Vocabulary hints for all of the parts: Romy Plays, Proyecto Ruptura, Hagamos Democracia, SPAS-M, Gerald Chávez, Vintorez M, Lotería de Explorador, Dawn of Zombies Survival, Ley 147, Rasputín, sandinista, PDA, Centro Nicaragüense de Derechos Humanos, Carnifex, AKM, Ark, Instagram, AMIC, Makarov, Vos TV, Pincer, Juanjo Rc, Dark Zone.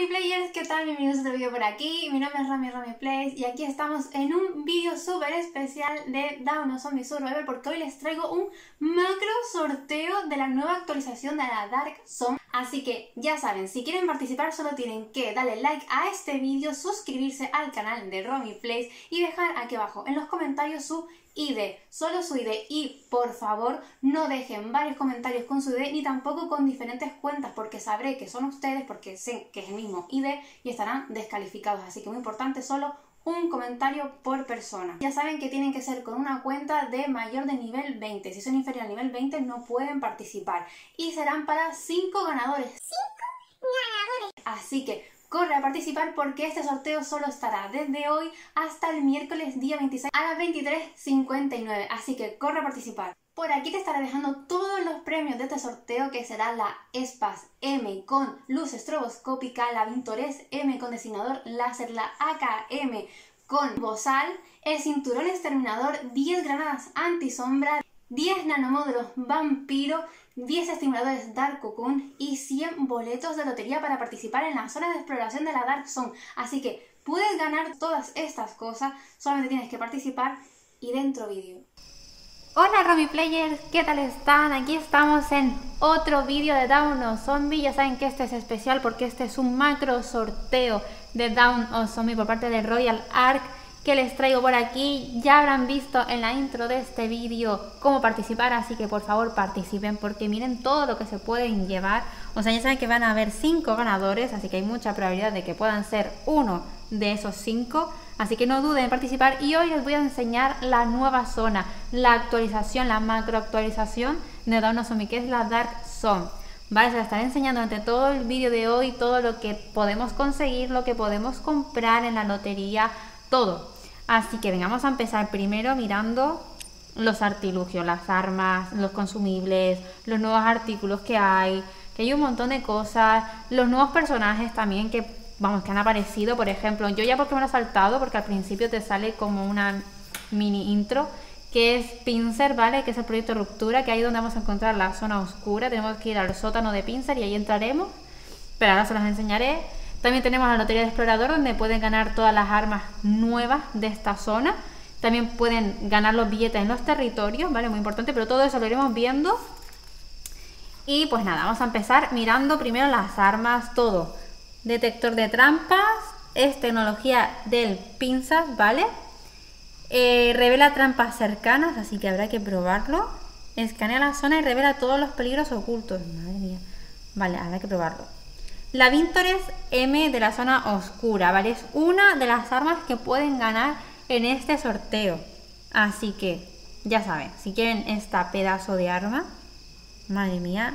Romy Players, ¿qué tal? Bienvenidos a otro vídeo por aquí. Mi nombre es Romy Plays y aquí estamos en un vídeo súper especial de Dawn of Zombies Survival porque hoy les traigo un macro sorteo de la nueva actualización de la Dark Zone. Así que ya saben, si quieren participar solo tienen que darle like a este vídeo, suscribirse al canal de Romy Plays y dejar aquí abajo en los comentarios su ID, solo su ID, y por favor no dejen varios comentarios con su ID ni tampoco con diferentes cuentas porque sabré que son ustedes, porque sé que es el mismo ID y estarán descalificados, así que muy importante, solo un comentario por persona. Ya saben que tienen que ser con una cuenta de mayor de nivel 20, si son inferior al nivel 20 no pueden participar y serán para 5 ganadores. Así que corre a participar porque este sorteo solo estará desde hoy hasta el miércoles día 26 a las 23:59. Así que corre a participar. Por aquí te estaré dejando todos los premios de este sorteo, que será la SPAS-M con luz estroboscópica, la Vintorez M con designador láser, la AKM con bozal, el cinturón exterminador, 10 granadas antisombra, 10 nanomódulos vampiro, 10 estimuladores Dark Cocoon y 100 boletos de lotería para participar en la zona de exploración de la Dark Zone. Así que puedes ganar todas estas cosas, solamente tienes que participar y dentro vídeo. Hola Romy Players, ¿qué tal están? Aquí estamos en otro vídeo de Dawn of Zombie. Ya saben que este es especial porque este es un macro sorteo de Dawn of Zombie por parte de Royal Ark, que les traigo por aquí. Ya habrán visto en la intro de este vídeo cómo participar, así que por favor participen porque miren todo lo que se pueden llevar. O sea, ya saben que van a haber 5 ganadores, así que hay mucha probabilidad de que puedan ser uno de esos 5, así que no duden en participar. Y hoy les voy a enseñar la nueva zona, la actualización, la macro actualización de Dawn of Zombies, que es la Dark Zone. Vale, se la estaré enseñando durante todo el vídeo de hoy, todo lo que podemos conseguir, lo que podemos comprar en la lotería, todo. Así que vengamos a empezar primero mirando los artilugios, las armas, los consumibles, los nuevos artículos que hay un montón de cosas, los nuevos personajes también que, vamos, que han aparecido. Por ejemplo, yo ya porque me lo he saltado, porque al principio te sale como una mini intro, que es Pincer, ¿vale? Que es el proyecto Ruptura, que ahí es donde vamos a encontrar la zona oscura. Tenemos que ir al sótano de Pincer y ahí entraremos, pero ahora se los enseñaré. También tenemos la Lotería de Explorador, donde pueden ganar todas las armas nuevas de esta zona. También pueden ganar los billetes en los territorios, ¿vale? Muy importante, pero todo eso lo iremos viendo. Y pues nada, vamos a empezar mirando primero las armas, todo. Detector de trampas, es tecnología del pinzas, ¿vale? Revela trampas cercanas, así que habrá que probarlo. Escanea la zona y revela todos los peligros ocultos. Madre mía. Vale, habrá que probarlo. La Vintorez M de la zona oscura, ¿vale? Es una de las armas que pueden ganar en este sorteo. Así que, ya saben, si quieren esta pedazo de arma, madre mía,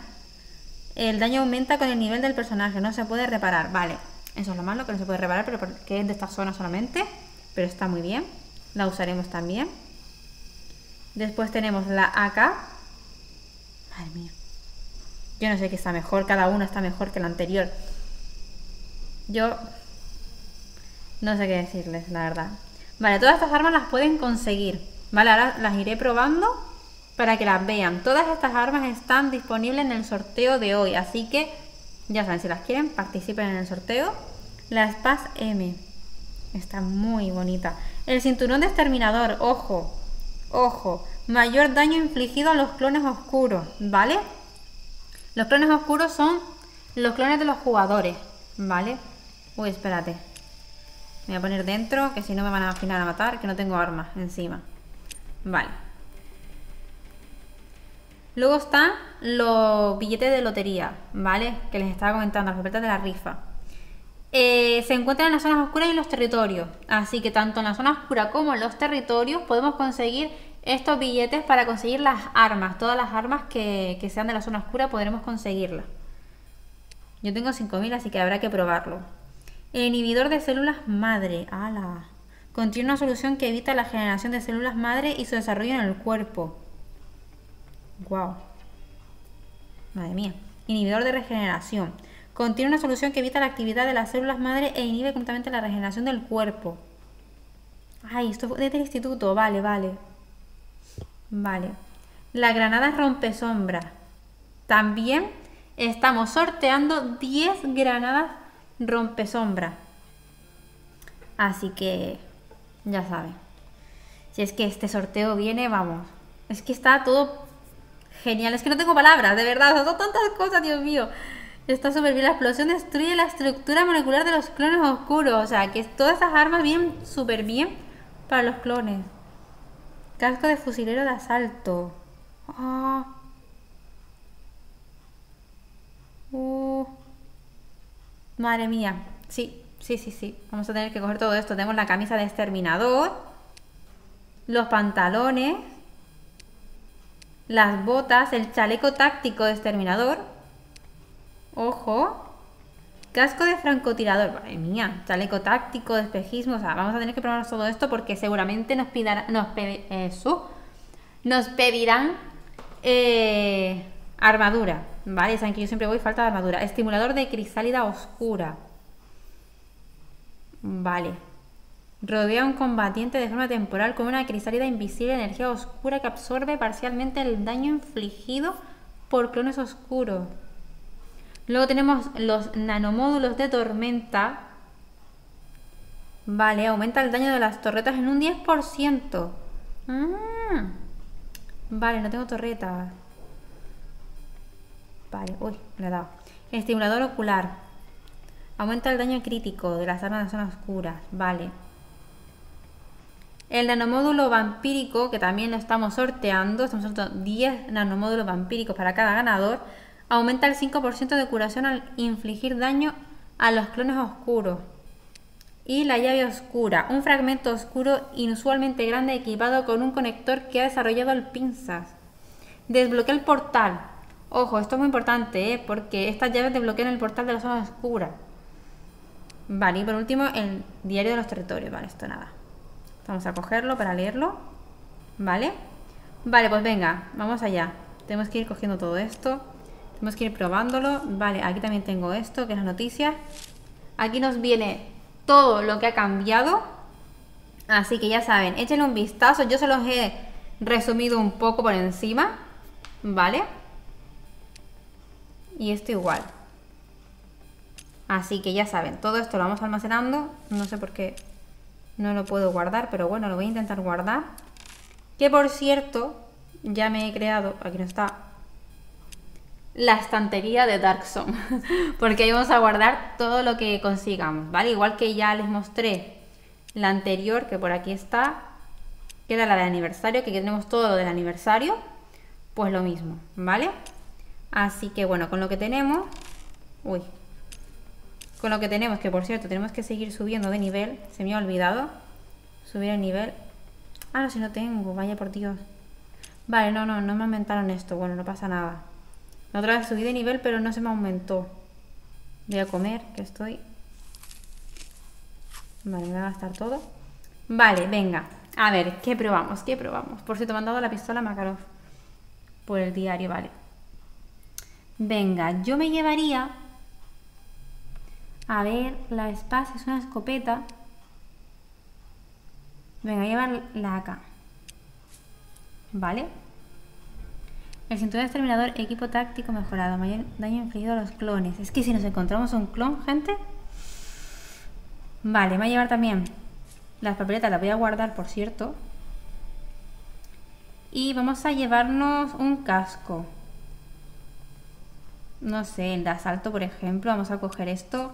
el daño aumenta con el nivel del personaje, no se puede reparar, ¿vale? Eso es lo malo, que no se puede reparar, pero porque es de esta zona solamente, pero está muy bien, la usaremos también. Después tenemos la AK, madre mía. Yo no sé qué está mejor, cada uno está mejor que el anterior. Yo no sé qué decirles, la verdad. Vale, todas estas armas las pueden conseguir, ¿vale? Ahora las iré probando para que las vean. Todas estas armas están disponibles en el sorteo de hoy, así que ya saben, si las quieren, participen en el sorteo. La SPAS-M está muy bonita. El cinturón de exterminador, ojo, ojo. Mayor daño infligido a los clones oscuros, ¿vale? Los clones oscuros son los clones de los jugadores, ¿vale? Uy, espérate. Me voy a poner dentro, que si no me van a afinar a matar, que no tengo armas encima. Vale. Luego están los billetes de lotería, ¿vale? Que les estaba comentando, las ofertas de la rifa. Se encuentran en las zonas oscuras y en los territorios. Así que tanto en la zona oscura como en los territorios podemos conseguir estos billetes para conseguir las armas. Todas las armas que sean de la zona oscura podremos conseguirlas. Yo tengo 5000, así que habrá que probarlo. El inhibidor de células madre. ¡Hala! Contiene una solución que evita la generación de células madre y su desarrollo en el cuerpo. ¡Wow! Madre mía. Inhibidor de regeneración. Contiene una solución que evita la actividad de las células madre e inhibe completamente la regeneración del cuerpo. ¡Ay! Esto es del instituto. Vale, vale. Vale, la granada rompe sombra. También estamos sorteando 10 granadas rompe sombra. Así que ya saben. Si es que este sorteo viene, vamos. Es que está todo genial. Es que no tengo palabras, de verdad. Son tantas cosas, Dios mío. Está súper bien. La explosión destruye la estructura molecular de los clones oscuros. O sea, que todas estas armas vienen súper bien para los clones. Casco de fusilero de asalto. Oh. Madre mía. Sí. Vamos a tener que coger todo esto. Tenemos la camisa de exterminador. Los pantalones. Las botas. El chaleco táctico de exterminador. Ojo, casco de francotirador, madre mía, chaleco táctico, despejismo, o sea, vamos a tener que probar todo esto porque seguramente nos pidan, nos pedirán armadura, ¿vale? Saben que yo siempre voy falta de armadura, estimulador de crisálida oscura, vale, rodea a un combatiente de forma temporal con una crisálida invisible de energía oscura que absorbe parcialmente el daño infligido por clones oscuros. Luego tenemos los nanomódulos de tormenta. Vale, aumenta el daño de las torretas en un 10%. Vale, no tengo torretas. Vale, uy, me he dado. Estimulador ocular. Aumenta el daño crítico de las armas de zonas oscuras. Vale. El nanomódulo vampírico, que también lo estamos sorteando. Estamos sorteando 10 nanomódulos vampíricos para cada ganador. Aumenta el 5% de curación al infligir daño a los clones oscuros. Y la llave oscura. Un fragmento oscuro inusualmente grande equipado con un conector que ha desarrollado el Pincer. Desbloquea el portal. Ojo, esto es muy importante, porque estas llaves desbloquean el portal de la zona oscura. Vale, y por último el diario de los territorios. Vale, esto nada. Vamos a cogerlo para leerlo. Vale. Vale, pues venga, vamos allá. Tenemos que ir cogiendo todo esto. Tenemos que ir probándolo. Vale, aquí también tengo esto, que es las noticias. Aquí nos viene todo lo que ha cambiado. Así que ya saben, échenle un vistazo. Yo se los he resumido un poco por encima. Vale. Y esto igual. Así que ya saben, todo esto lo vamos almacenando. No sé por qué no lo puedo guardar, pero bueno, lo voy a intentar guardar. Que por cierto, ya me he creado, aquí no está, la estantería de Dark Zone, porque ahí vamos a guardar todo lo que consigamos, ¿vale? Igual que ya les mostré la anterior, que por aquí está, que era la de aniversario, que aquí tenemos todo lo del aniversario, pues lo mismo, ¿vale? Así que bueno, con lo que tenemos, uy, con lo que tenemos, que por cierto, tenemos que seguir subiendo de nivel, se me ha olvidado, subir el nivel, ah, no, si no tengo, vaya por Dios, vale, no me aumentaron esto, bueno, no pasa nada. Otra vez subí de nivel, pero no se me aumentó. Voy a comer, que estoy... Vale, me voy a gastar todo. Vale, venga. A ver, ¿qué probamos? ¿Qué probamos? Por cierto, me han dado la pistola Makarov. Por el diario, vale. Venga, yo me llevaría... A ver, la SPAS es una escopeta. Venga, voy a llevar la AK. Vale. El cinturón de exterminador, equipo táctico mejorado, mayor daño infligido a los clones. Es que si nos encontramos un clon, gente. Vale, me voy a llevar también las papeletas, las voy a guardar, por cierto. Y vamos a llevarnos un casco. No sé, el de asalto, por ejemplo. Vamos a coger esto.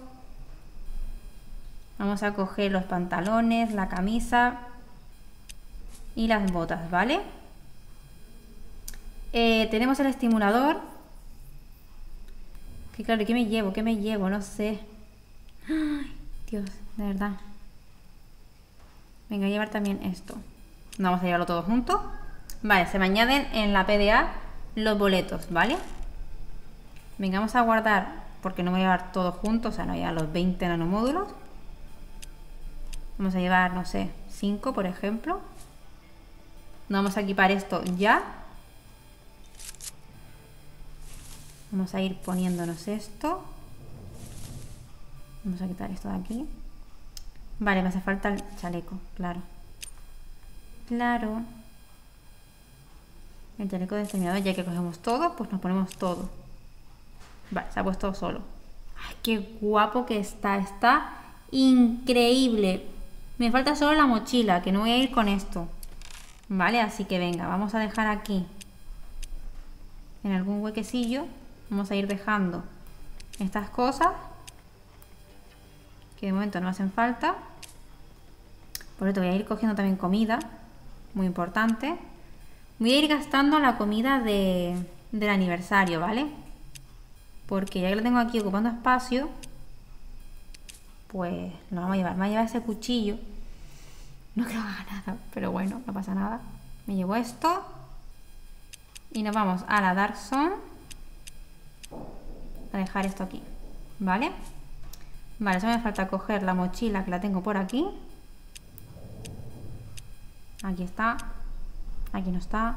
Vamos a coger los pantalones, la camisa y las botas, ¿vale? Tenemos el estimulador. Que claro, ¿qué me llevo? ¿Qué me llevo? No sé. Ay, Dios, de verdad. Venga, voy a llevar también esto. No, vamos a llevarlo todo junto. Vale, se me añaden en la PDA los boletos, ¿vale? Venga, vamos a guardar, porque no voy a llevar todo junto. O sea, no voy a llevar los 20 nanomódulos. Vamos a llevar, no sé, 5, por ejemplo. No, vamos a equipar esto ya. Vamos a ir poniéndonos esto. Vamos a quitar esto de aquí. Vale, me hace falta el chaleco, claro. Claro. El chaleco de exterminador, ya que cogemos todo, pues nos ponemos todo. Vale, se ha puesto solo. Ay, qué guapo que está. Está increíble. Me falta solo la mochila, que no voy a ir con esto. Vale, así que venga, vamos a dejar aquí. En algún huequecillo vamos a ir dejando estas cosas, que de momento no hacen falta. Por esto voy a ir cogiendo también comida, muy importante. Voy a ir gastando la comida del aniversario, ¿vale? Porque ya que lo tengo aquí ocupando espacio, pues lo vamos a llevar. Me voy a llevar ese cuchillo. No creo que haga nada, pero bueno, no pasa nada. Me llevo esto. Y nos vamos a la Dark Zone. A dejar esto aquí, ¿vale? Vale, solo me falta coger la mochila, que la tengo por aquí. Aquí está. Aquí no está.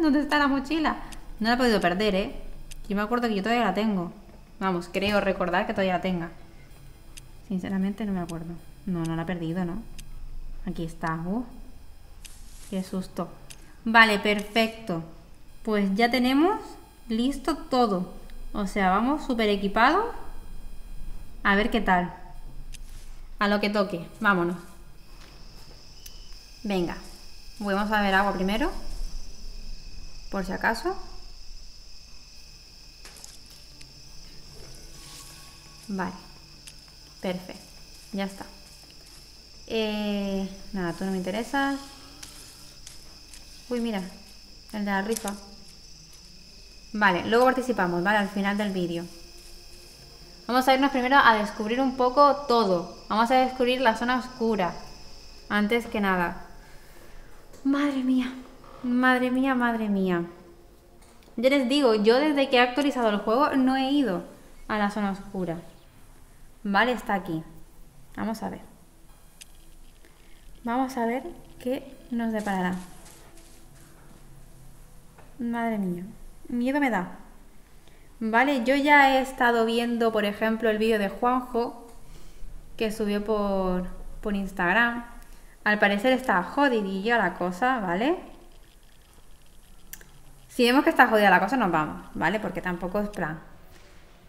¿Dónde está la mochila? No la he podido perder, ¿eh? Yo me acuerdo que yo todavía la tengo. Vamos, creo recordar que todavía la tenga. Sinceramente no me acuerdo. No, no la he perdido, ¿no? Aquí está. Qué susto. Vale, perfecto. Pues ya tenemos listo todo. O sea, vamos súper equipados. A ver qué tal. A lo que toque. Vámonos. Venga. Vamos a beber agua primero, por si acaso. Vale. Perfecto. Ya está. Nada, tú no me interesas. Uy, mira, el de la rifa. Vale, luego participamos, ¿vale? Al final del vídeo. Vamos a irnos primero a descubrir un poco todo. Vamos a descubrir la zona oscura, antes que nada. Madre mía, madre mía, madre mía. Ya les digo, yo desde que he actualizado el juego no he ido a la zona oscura. Vale, está aquí. Vamos a ver. Vamos a ver qué nos deparará. Madre mía, miedo me da. Vale, yo ya he estado viendo, por ejemplo, el vídeo de Juanjo que subió por Instagram. Al parecer está jodidilla la cosa, ¿vale? Si vemos que está jodida la cosa, nos vamos, ¿vale? Porque tampoco es plan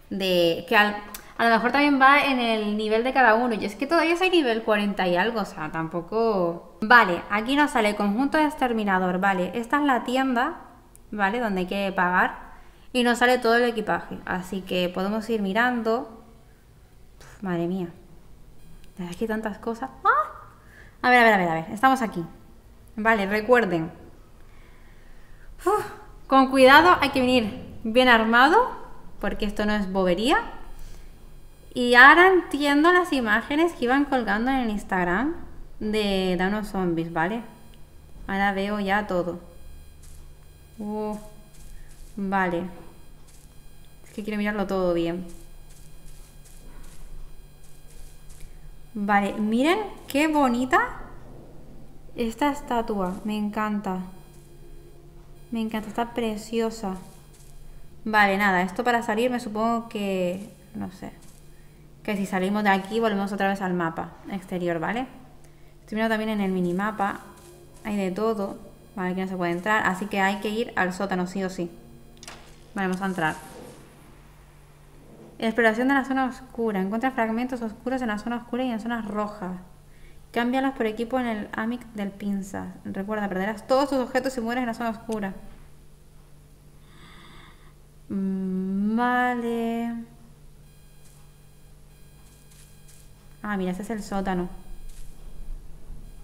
de que a lo mejor también va en el nivel de cada uno. Y es que todavía soy nivel 40 y algo, o sea, tampoco... Vale, aquí nos sale conjunto de exterminador, ¿vale? Esta es la tienda, ¿vale? Donde hay que pagar. Y nos sale todo el equipaje. Así que podemos ir mirando. Uf, madre mía. La verdad es que hay tantas cosas. ¡Ah! A ver, a ver, a ver, a ver. Estamos aquí. Vale, recuerden. Uf, con cuidado, hay que venir bien armado, porque esto no es bobería. Y ahora entiendo las imágenes que iban colgando en el Instagram de Dawn of Zombies, ¿vale? Ahora veo ya todo. Vale. Es que quiero mirarlo todo bien. Vale, miren qué bonita esta estatua, me encanta. Me encanta, está preciosa. Vale, nada, esto para salir me supongo que... no sé. Que si salimos de aquí volvemos otra vez al mapa exterior, ¿vale? Estoy mirando también en el minimapa. Hay de todo, ¿vale? Aquí no se puede entrar, así que hay que ir al sótano sí o sí. Vale, vamos a entrar. Exploración de la zona oscura. Encuentra fragmentos oscuros en la zona oscura y en zonas rojas. Cámbialos por equipo en el AMIC del Pincer. Recuerda, perderás todos tus objetos si mueres en la zona oscura. Vale. Ah, mira, este es el sótano.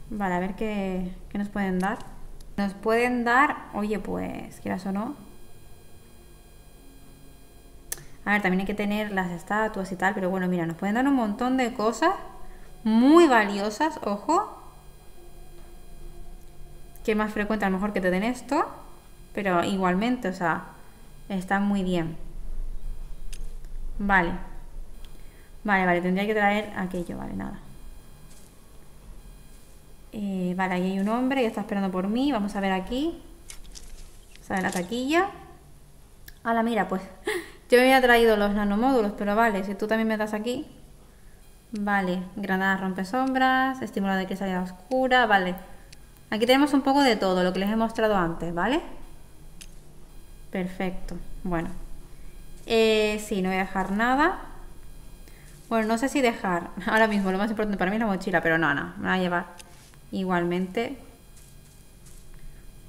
Vale, a ver qué nos pueden dar. Nos pueden dar... Oye, pues, quieras o no... A ver, también hay que tener las estatuas y tal, pero bueno, mira, nos pueden dar un montón de cosas muy valiosas, ojo. Que más frecuente a lo mejor que te den esto, pero igualmente, o sea, están muy bien. Vale. Vale, vale, tendría que traer aquello, vale, nada. Vale, ahí hay un hombre que está esperando por mí, vamos a ver aquí. Vamos a ver la taquilla. Hala, mira, pues... Yo me había traído los nanomódulos, pero vale, si tú también me das aquí. Vale, granada rompe sombras, estimulado de cristalidad oscura, vale. Aquí tenemos un poco de todo, lo que les he mostrado antes, ¿vale? Perfecto, bueno. Sí, no voy a dejar nada. Bueno, no sé si dejar ahora mismo, lo más importante para mí es la mochila, pero no, no, me la voy a llevar igualmente.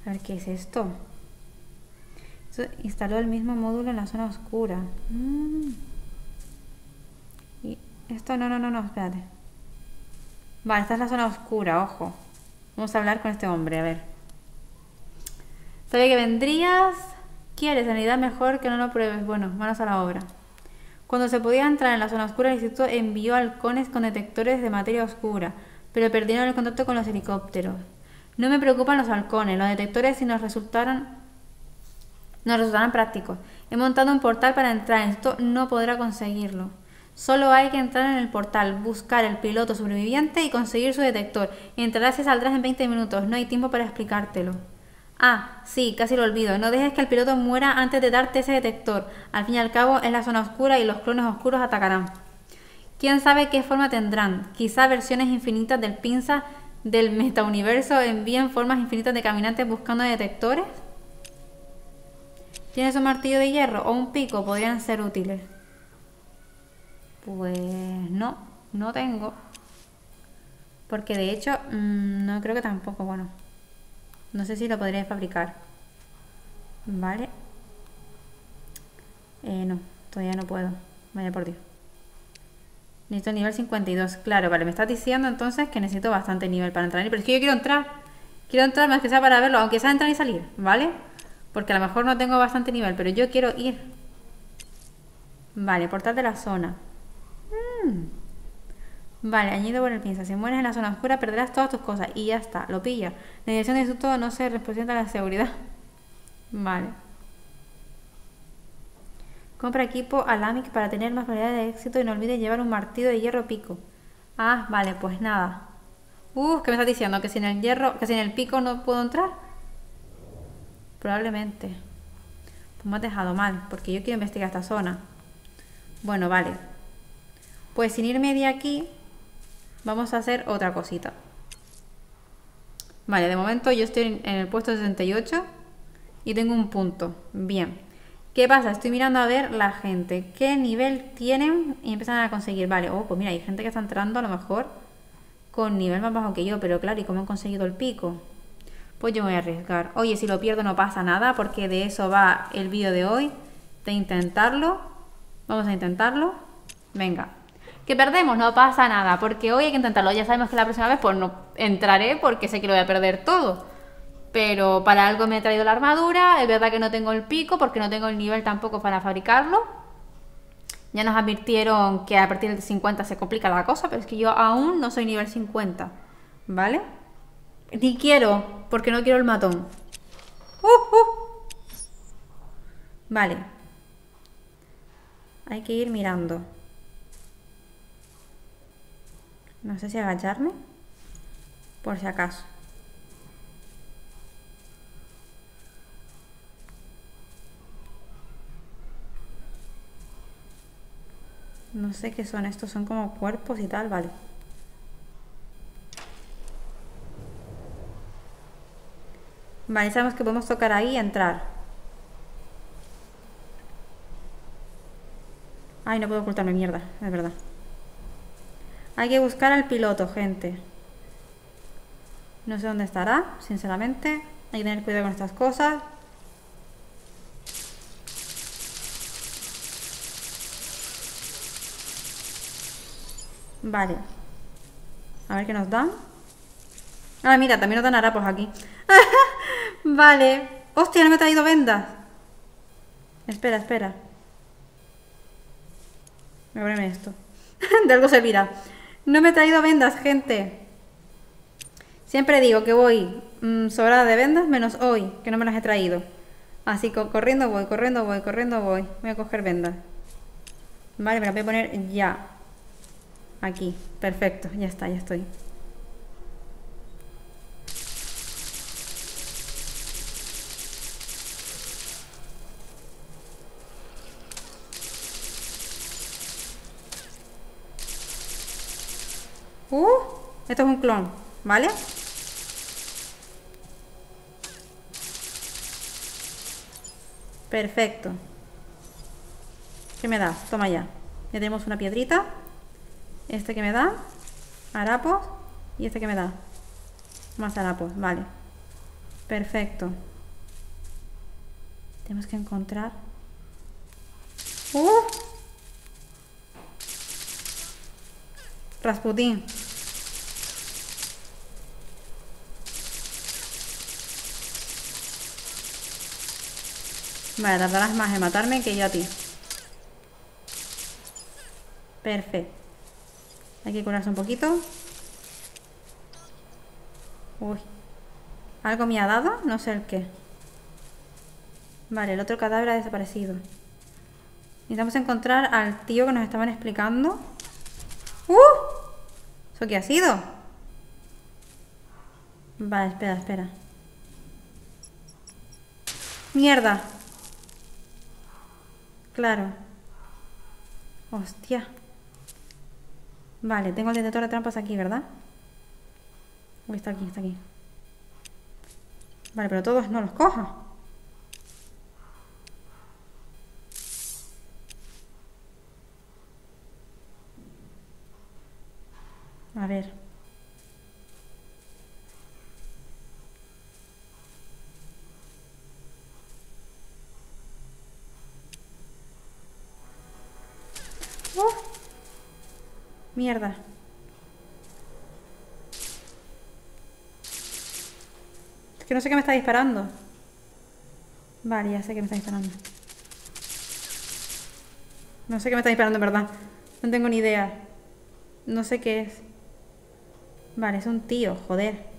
A ver, ¿qué es esto? Esto instaló el mismo módulo en la zona oscura. Y esto, no, espérate. Vale, esta es la zona oscura, ojo. Vamos a hablar con este hombre, a ver. Sabía que vendrías. ¿Quieres sanidad? Mejor que no lo pruebes. Bueno, manos a la obra. Cuando se podía entrar en la zona oscura, el instituto envió halcones con detectores de materia oscura, pero perdieron el contacto con los helicópteros. No me preocupan los halcones, los detectores sí nos resultarán prácticos. He montado un portal para entrar, esto no podrá conseguirlo. Solo hay que entrar en el portal, buscar el piloto sobreviviente y conseguir su detector. Entrarás y saldrás en 20 minutos, no hay tiempo para explicártelo. Ah, sí, casi lo olvido. No dejes que el piloto muera antes de darte ese detector. Al fin y al cabo es la zona oscura y los clones oscuros atacarán. ¿Quién sabe qué forma tendrán? Quizá versiones infinitas del Pincer del metauniverso envíen formas infinitas de caminantes buscando detectores. ¿Tienes un martillo de hierro o un pico? Podrían ser útiles. Pues no, no tengo. Porque de hecho, no creo que tampoco, bueno. No sé si lo podría fabricar. Vale. No, todavía no puedo. Vaya por Dios. Necesito nivel 52. Claro, vale, me estás diciendo entonces que necesito bastante nivel para entrar. Pero es que yo quiero entrar. Quiero entrar más que sea para verlo, aunque sea entrar y salir, ¿vale? Porque a lo mejor no tengo bastante nivel, pero yo quiero ir. Vale, portal de la zona. Vale, añadido por el Pincer. Si mueres en la zona oscura perderás todas tus cosas. Y ya está, lo pilla. La dirección de instituto no se representa la seguridad. Vale. Compra equipo al AMIC para tener más probabilidad de éxito. Y no olvides llevar un martillo de hierro pico. Ah, vale, pues nada. ¿Qué me estás diciendo? ¿Que sin el hierro, que sin el pico no puedo entrar? Probablemente. Pues me has dejado mal, porque yo quiero investigar esta zona. Bueno, vale. Pues sin irme de aquí vamos a hacer otra cosita. Vale, de momento yo estoy en el puesto 68 y tengo un punto. Bien. ¿Qué pasa? Estoy mirando a ver la gente. ¿Qué nivel tienen? Y empiezan a conseguir. Vale, oh, pues mira, hay gente que está entrando a lo mejor con nivel más bajo que yo. Pero claro, ¿y cómo han conseguido el pico? Pues yo me voy a arriesgar. Oye, si lo pierdo no pasa nada, porque de eso va el vídeo de hoy. De intentarlo. Vamos a intentarlo. Venga. Que perdemos, no pasa nada, porque hoy hay que intentarlo. Ya sabemos que la próxima vez pues no entraré porque sé que lo voy a perder todo. Pero para algo me he traído la armadura. Es verdad que no tengo el pico porque no tengo el nivel tampoco para fabricarlo. Ya nos advirtieron que a partir del 50 se complica la cosa, pero es que yo aún no soy nivel 50, ¿vale? Ni quiero, porque no quiero el matón. Vale. Hay que ir mirando. No sé si agacharme, por si acaso. No sé qué son estos, son como cuerpos y tal, vale. Vale, sabemos que podemos tocar ahí y entrar. Ay, no puedo ocultarme, mierda, es verdad. Hay que buscar al piloto, gente. No sé dónde estará, sinceramente. Hay que tener cuidado con estas cosas. Vale. A ver qué nos dan. Ah, mira, también nos dan harapos aquí. Vale. Hostia, no me he traído vendas. Espera, espera. Voy a ponerme esto. De algo servirá. No me he traído vendas, gente. Siempre digo que voy sobrada de vendas, menos hoy, que no me las he traído. Así que corriendo voy, corriendo voy, corriendo voy. Voy a coger vendas. Vale, me las voy a poner ya. Aquí, perfecto, ya está, ya estoy. Esto es un clon, ¿vale? Perfecto. ¿Qué me das? Toma ya. Ya tenemos una piedrita. Este que me da harapos. Y este que me da más harapos, vale. Perfecto. Tenemos que encontrar... ¡Uh! Rasputín. Vale, tardarás más en matarme que yo a ti. Perfecto. Hay que curarse un poquito. Uy. Algo me ha dado, no sé el qué. Vale, el otro cadáver ha desaparecido. Necesitamos encontrar al tío que nos estaban explicando. ¡Uh! ¿Eso qué ha sido? Vale, espera, espera. ¡Mierda! Claro. Hostia. Vale, tengo el detector de trampas aquí, ¿verdad? Uy, está aquí, está aquí. Vale, pero todos no los coja. A ver. Mierda. Es que no sé qué me está disparando. Vale, ya sé que me está disparando. No sé qué me está disparando, en verdad. No tengo ni idea. No sé qué es. Vale, es un tío, joder.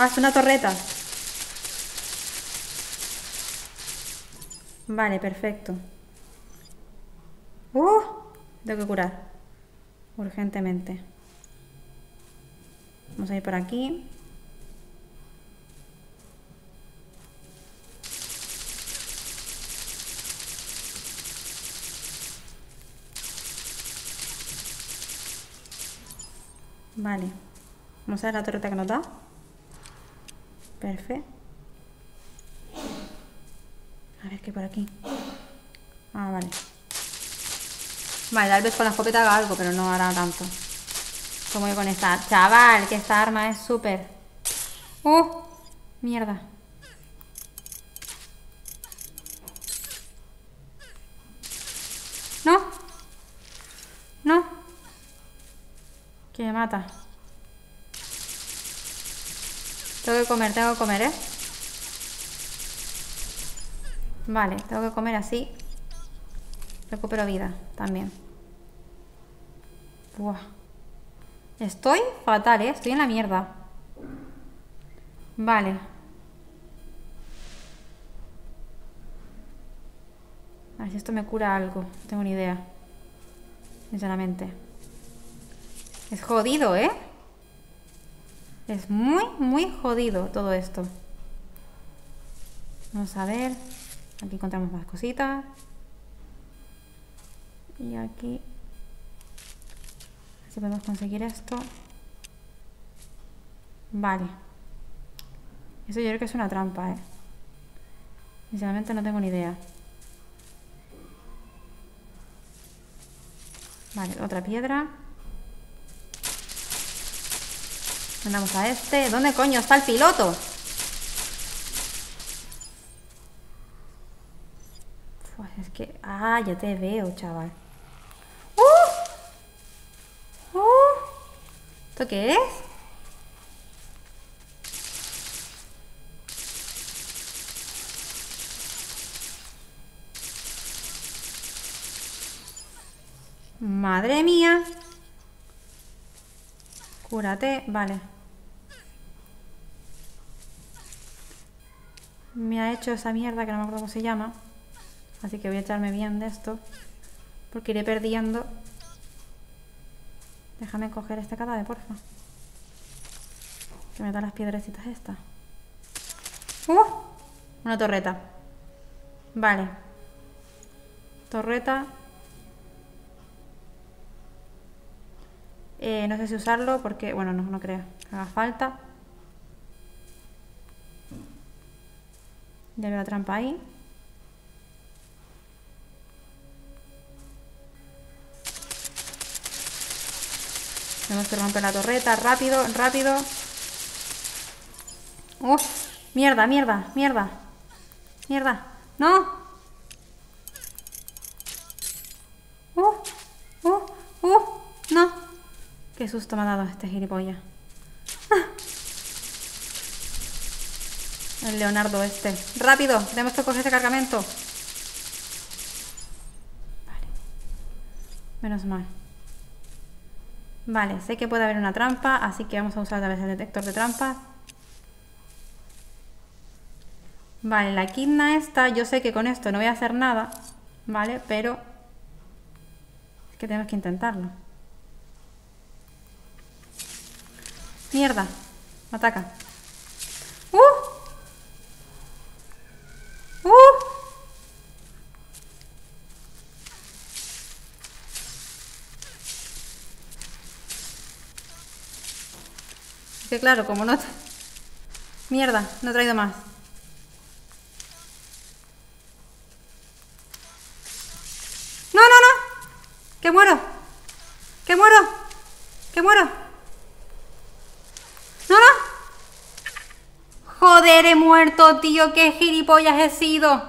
Ah, es una torreta. Vale, perfecto. Tengo que curar urgentemente. Vamos a ir por aquí. Vale. Vamos a ver la torreta que nos da. Perfecto. A ver qué por aquí. Ah, vale. Vale, tal vez con la escopeta haga algo, pero no hará tanto. Como yo con esta. Chaval, que esta arma es súper. Mierda. No. No. Que me mata. Tengo que comer, ¿eh? Vale, tengo que comer así. Recupero vida también. Buah. Estoy fatal, ¿eh? Estoy en la mierda. Vale. A ver si esto me cura algo. No tengo ni idea. Sinceramente. Es jodido, ¿eh? Es muy, muy jodido todo esto. Vamos a ver. Aquí encontramos más cositas. Y aquí... A ver si podemos conseguir esto. Vale. Eso yo creo que es una trampa, ¿eh? Sinceramente no tengo ni idea. Vale, otra piedra. Mandamos a este. ¿Dónde coño está el piloto? Pues es que... Ah, ya te veo, chaval. ¿Esto qué es? Madre mía. Cúrate, vale. Me ha hecho esa mierda que no me acuerdo cómo se llama. Así que voy a echarme bien de esto. Porque iré perdiendo. Déjame coger este cadáver, porfa. Que me da las piedrecitas estas. Una torreta. Vale. Torreta. No sé si usarlo porque, bueno, no creo que haga falta. Ya veo la trampa ahí. Tenemos que romper la torreta. Rápido, rápido. ¡Uf! ¡Mierda, mierda, mierda! ¡Mierda! ¡No! ¡No! ¡Qué susto me ha dado este gilipollas! El Leonardo este. ¡Rápido! Tenemos que coger ese cargamento. Vale. Menos mal. Vale, sé que puede haber una trampa, así que vamos a usar otra vez el detector de trampas. Vale, la quina esta, yo sé que con esto no voy a hacer nada, ¿vale? Pero es que tenemos que intentarlo. ¡Mierda! Me ataca. Que claro, como no... Mierda, no he traído más. ¡No, no, no! ¡Que muero! ¡Que muero! ¡Que muero! ¡No, no! ¡Joder, he muerto, tío! ¡Qué gilipollas he sido!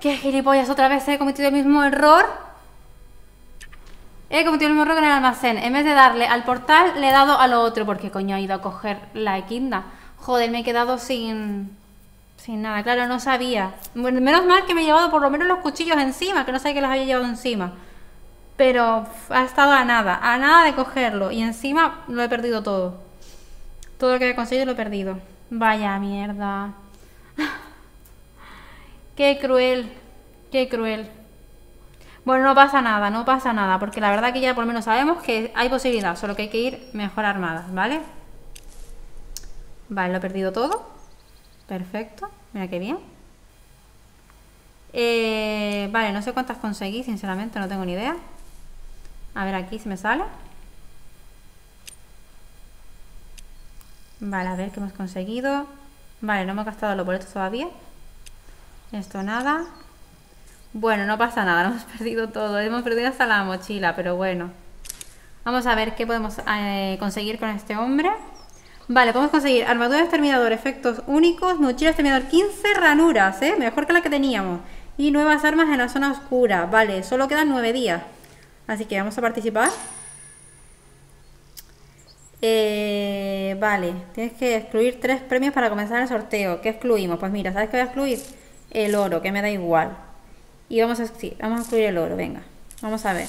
¡Qué gilipollas! Otra vez he cometido el mismo error. He cometido el mismo error que en el almacén. En vez de darle al portal, le he dado a lo otro. Porque coño ha ido a coger la equinda. Joder, me he quedado sin nada. Claro, no sabía. Bueno, menos mal que me he llevado por lo menos los cuchillos encima. Que no sabía que los había llevado encima. Pero ha estado a nada. A nada de cogerlo. Y encima lo he perdido todo. Todo lo que había conseguido lo he perdido. Vaya mierda. Qué cruel. Qué cruel. Bueno, no pasa nada, no pasa nada, porque la verdad que ya por lo menos sabemos que hay posibilidad, solo que hay que ir mejor armadas, ¿vale? Vale, lo he perdido todo. Perfecto, mira qué bien. Vale, no sé cuántas conseguí, sinceramente, no tengo ni idea. A ver aquí si me sale. Vale, a ver qué hemos conseguido. Vale, no hemos gastado los boletos todavía. Esto nada. Bueno, no pasa nada, no hemos perdido todo. Hemos perdido hasta la mochila, pero bueno. Vamos a ver qué podemos conseguir con este hombre. Vale, podemos conseguir armadura de exterminador, efectos únicos, mochila de exterminador, 15 ranuras, ¿eh? Mejor que la que teníamos. Y nuevas armas en la zona oscura. Vale, solo quedan 9 días. Así que vamos a participar. Vale, tienes que excluir 3 premios para comenzar el sorteo. ¿Qué excluimos? Pues mira, ¿sabes qué voy a excluir? El oro, que me da igual. Y vamos a excluir el oro, venga. Vamos a ver.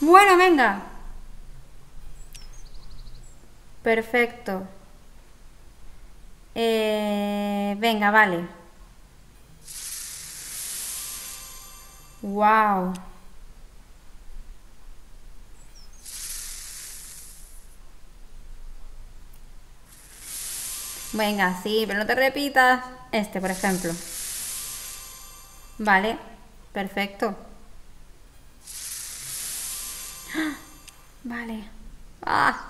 Bueno, venga. Perfecto. Venga, vale. Wow. Venga, sí, pero no te repitas. Este, por ejemplo. Vale, perfecto. Vale. ¡Ah!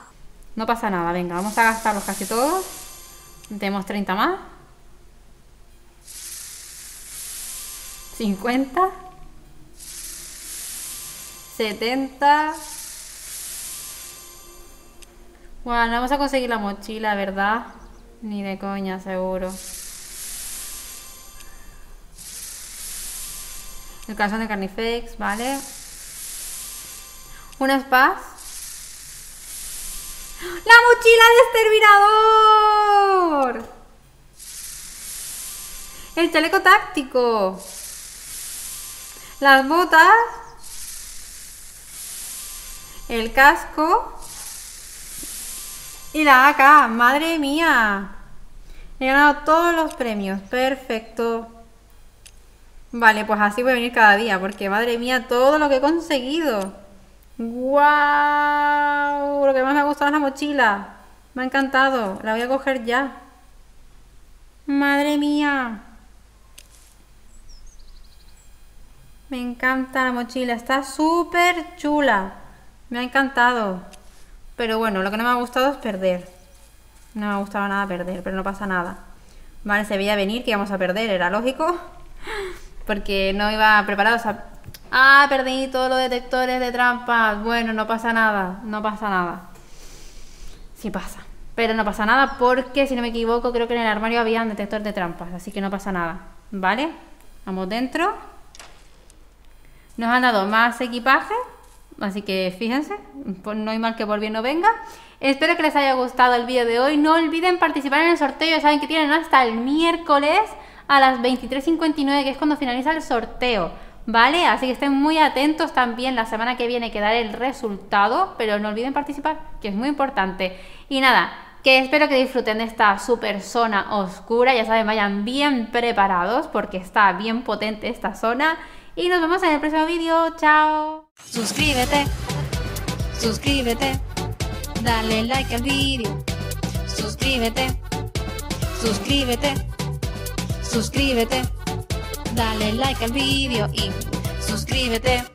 No pasa nada, venga, vamos a gastarlos casi todos. Tenemos 30 más. 50. 70. Bueno, vamos a conseguir la mochila, ¿verdad? Ni de coña, seguro. El calzón de Carnifex, vale. Una SPAS. ¡La mochila de exterminador! El chaleco táctico. Las botas. El casco. Y la AK, madre mía. He ganado todos los premios, perfecto. Vale, pues así voy a venir cada día, porque madre mía, todo lo que he conseguido. ¡Guau! Lo que más me ha gustado es la mochila. Me ha encantado, la voy a coger ya. Madre mía. Me encanta la mochila, está súper chula. Me ha encantado. Pero bueno, lo que no me ha gustado es perder. No me ha gustado nada perder, pero no pasa nada. Vale, se veía venir que íbamos a perder, era lógico. Porque no iba preparado. O sea, ah, perdí todos los detectores de trampas. Bueno, no pasa nada, no pasa nada. Sí pasa. Pero no pasa nada porque, si no me equivoco, creo que en el armario había un detector de trampas. Así que no pasa nada. Vale, vamos dentro. Nos han dado más equipaje. Así que fíjense, no hay mal que por bien no venga. Espero que les haya gustado el vídeo de hoy. No olviden participar en el sorteo. Ya saben que tienen hasta el miércoles a las 23:59, que es cuando finaliza el sorteo, ¿vale? Así que estén muy atentos también. La semana que viene quedará el resultado, pero no olviden participar, que es muy importante. Y nada, que espero que disfruten de esta super zona oscura. Ya saben, vayan bien preparados porque está bien potente esta zona. Y nos vemos en el próximo vídeo. ¡Chao! Suscríbete, suscríbete, dale like al vídeo. Suscríbete, suscríbete, suscríbete, dale like al vídeo y suscríbete.